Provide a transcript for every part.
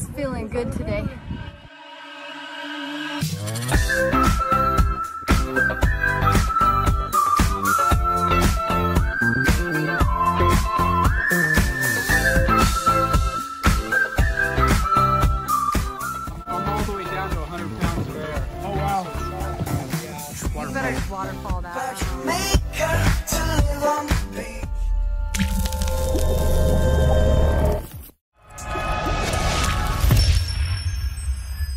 It's feeling good today. Waterfall down.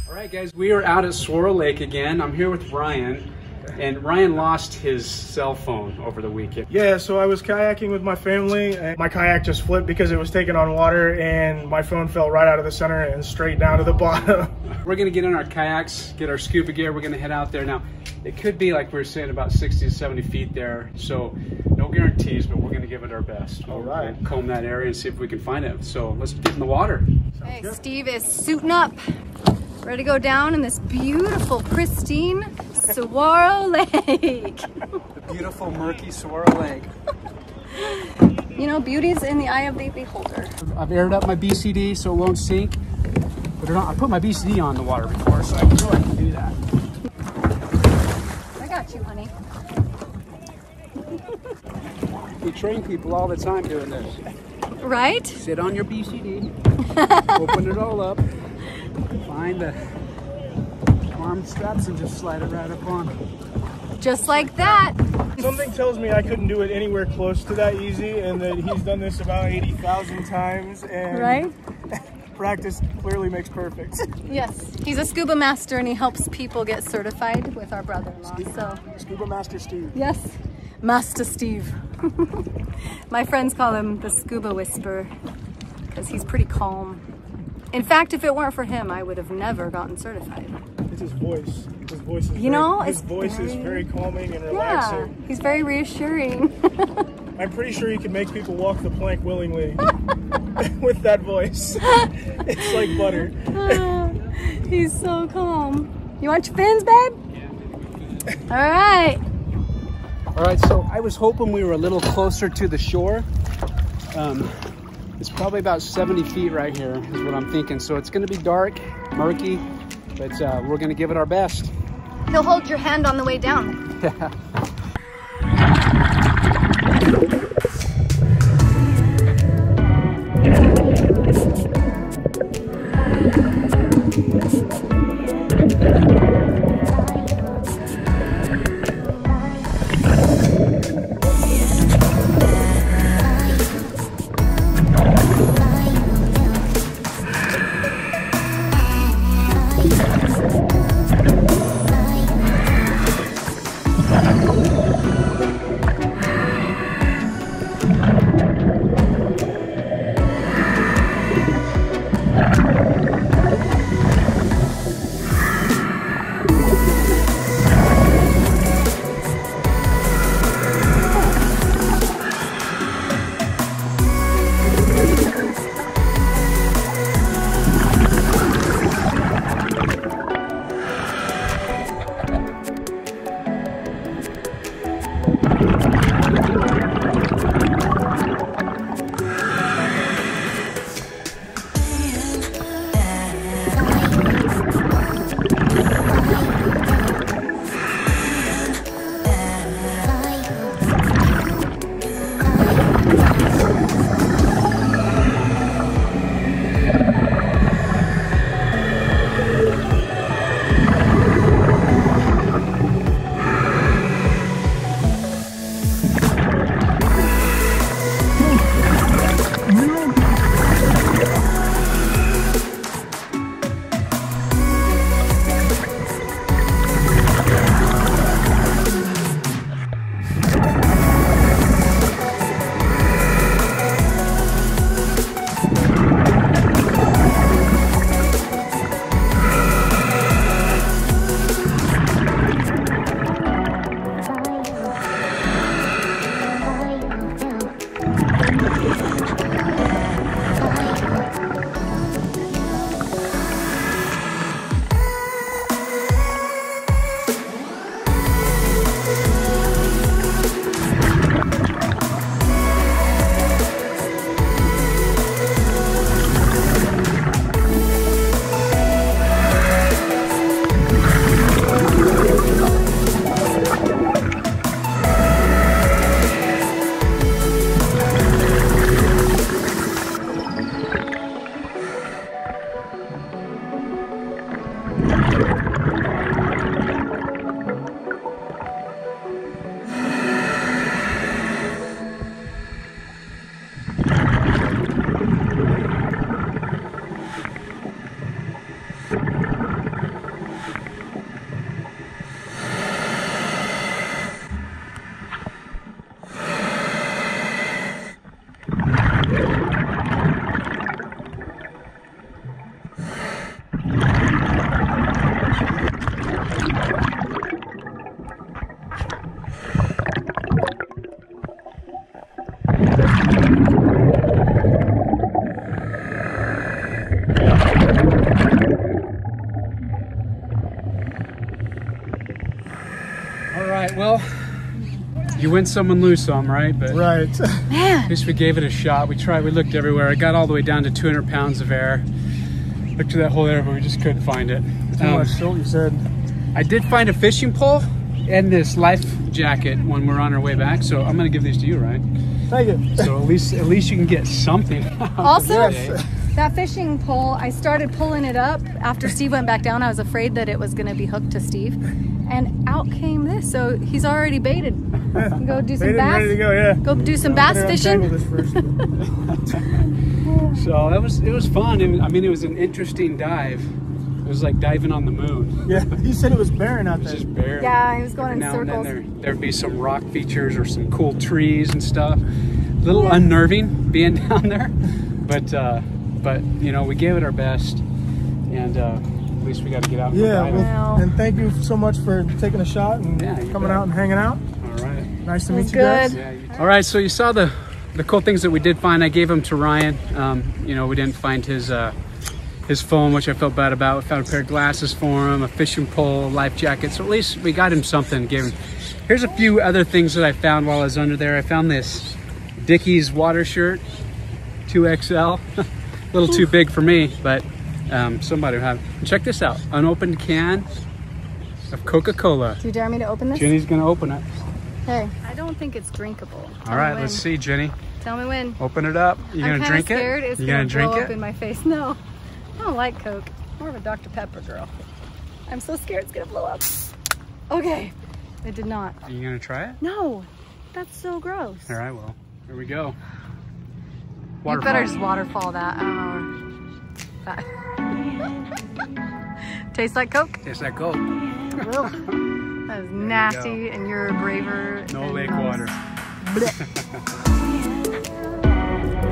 Alright guys, we are out at Swara Lake again. I'm here with Ryan, and Ryan lost his cell phone over the weekend. Yeah, so I was kayaking with my family, and my kayak just flipped because it was taking on water, and my phone fell right out of the center and straight down to the bottom. We're gonna get in our kayaks, get our scuba gear, we're gonna head out there now. It could be, like we were saying, about 60 to 70 feet there. So no guarantees, but we're going to give it our best. All right. We'll comb that area and see if we can find it. So let's get in the water. Hey, Steve is suiting up. Ready to go down in this beautiful, pristine Saguaro Lake. The beautiful, murky Saguaro Lake. You know, beauty's in the eye of the beholder. I've aired up my BCD so it won't sink. But I put my BCD on the water before, so I know I can do that. You, honey. We train people all the time doing this. Right? Sit on your BCD, open it all up, find the arm straps and just slide it right up on. Just like that. Something tells me I couldn't do it anywhere close to that easy, and that he's done this about 80,000 times. And right? Practice clearly makes perfect. Yes, he's a scuba master and he helps people get certified with our brother-in-law. So scuba master Steve. Yes, Master Steve. My friends call him the scuba whisperer because he's pretty calm. In fact, if it weren't for him, I would have never gotten certified. It's his voice. His voice is, you know, his voice is very calming and relaxing. Yeah, he's very reassuring. I'm pretty sure he can make people walk the plank willingly. With that voice. It's like butter. He's so calm. You want your fins, babe? Yeah. Alright. Alright, so I was hoping we were a little closer to the shore. It's probably about 70 feet right here is what I'm thinking. So it's going to be dark, murky, but we're going to give it our best. He'll hold your hand on the way down. Yeah. right, well, you win some and lose some, right? But right. At least we gave it a shot. We tried, we looked everywhere. I got all the way down to 200 pounds of air. Looked through that whole area, but we just couldn't find it. That's what you said. I did find a fishing pole and this life jacket when we're on our way back, so I'm gonna give these to you, Ryan. Thank you. So at least you can get something. Also, yes. That fishing pole, I started pulling it up after Steve went back down. I was afraid that it was gonna be hooked to Steve, and out came this. So he's already baited. Go do some bass. Ready to go, yeah. Go do some bass fishing. So it was fun. I mean, it was an interesting dive. It was like diving on the moon. Yeah, you said it was barren out there. It was just barren. Yeah, it was going in circles. There'd be some rock features or some cool trees and stuff. A little unnerving being down there, but you know, we gave it our best, and at least we got to get out. Yeah, and thank you so much for taking a shot and coming out and hanging out. All right, nice to meet you guys. Yeah, you all right, so you saw the cool things that we did find. I gave them to Ryan. You know, we didn't find his phone, which I felt bad about. We found a pair of glasses for him, a fishing pole, a life jacket. So at least we got him something. Gave him. Here's a few other things that I found while I was under there. I found this Dickies water shirt, 2XL. A little too big for me, but somebody will have it. Check this out, unopened can of Coca-Cola. Do you dare me to open this? Jenny's gonna open it. Hey, I don't think it's drinkable. All right, let's see, Jenny. Tell me when. Open it up. You gonna drink it? I'm scared it's gonna blow up in my face. No, I don't like Coke. I'm more of a Dr. Pepper girl. I'm so scared it's gonna blow up. Okay, it did not. Are you gonna try it? No, that's so gross. All right, well, here we go. Waterfall. You better just waterfall that. I don't know. That. Tastes like Coke? Tastes like Coke. That was nasty, and you're a braver. No lake water.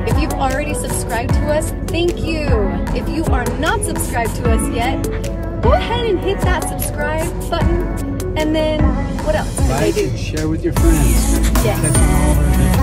If you've already subscribed to us, thank you. If you are not subscribed to us yet, go ahead and hit that subscribe button. And then, what else? Like and share with your friends. Yes.